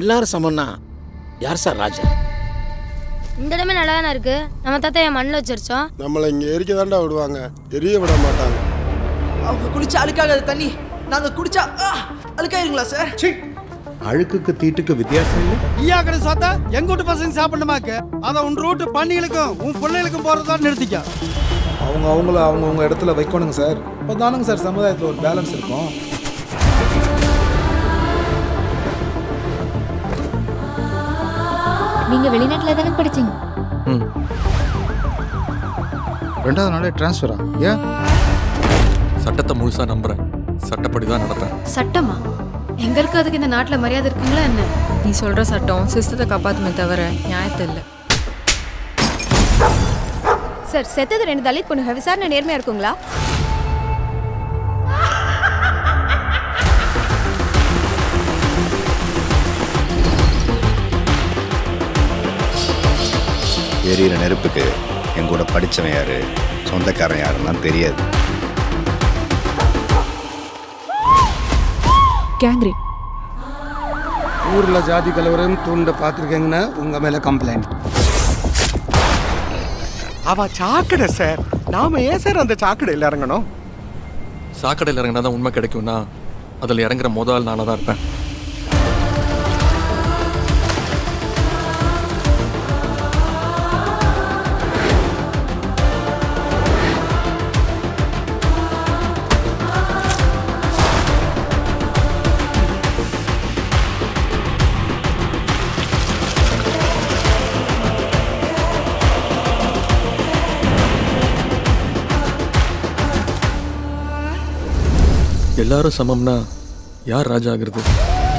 எல்லாரும் சமன்னா யார் சார் ராஜா? இந்த இடமே நல்லா தான இருக்கு. நம்ம தாத்தா மண்ணில் வச்சிருச்சோம். நம்மள இங்க எரிக்க தாண்டா விடுவாங்க, எரிய விட மாட்டாங்க. அவங்க குடிச்ச அழுக்காக தண்ணி நாங்க குடிச்சா அழுக்காயிருங்களா சார்? அழுக்குக்கு தீட்டுக்கு வித்தியாசம் இல்லை. ஈயா கடை சாத்தா எங்க வீட்டு பசங்க சாப்பிடணுமாக்கு அதை உன் ரூட்டு பண்ணிகளுக்கும் உன் பிள்ளைகளுக்கும் போறதான் நிறுத்திக்க. அவங்க அவங்கள அவங்கவுங்க இடத்துல வைக்கணுங்க சார். இப்போ தானுங்க சார் சமுதாயத்தில் ஒரு பேலன்ஸ் இருக்கும். நீங்க வெளிநாட்டில் தானே படிச்சீங்க? ம், ரெண்டாவது நாளே டிரான்ஸ்ஃபரா? ஏன் சட்டத்தை முழுசா நம்புறேன், சட்டப்படி தான் நடப்பேன். சட்டமா எங்க இருக்கு? அதுக்கு இந்த நாட்டில் மரியாதை இருக்குங்களா என்ன? நீ சொல்ற சட்டம் சிஸ்டத்தை காப்பாத்துமே தவிர நியாயத்தை இல்லை சார். செத்தது ரெண்டு தலித் பொண்ணு, விசாரணை நேர்மையா இருக்குங்களா? எரியிற நெருப்புக்கு எங்கூட படிச்சவன் யாரு, சொந்தக்காரன் யாருலாம் தெரியாது. கேங்ரேப் ஊர்ல ஜாதி கலவரம் தூண்ட பார்த்துருக்கீங்கன்னா உங்க மேல கம்ப்ளைண்ட். அவ சாக்கடை சார், நாம ஏன் சார் அந்த சாக்கடையில் இறங்கணும்? சாக்கடையில் இறங்கினா தான் உண்மை கிடைக்கும்னா அதில் இறங்குற முதல் நானாக தான் இருப்பேன். எல்லாரும் சமம்னா யார் ராஜா ஆகிறது?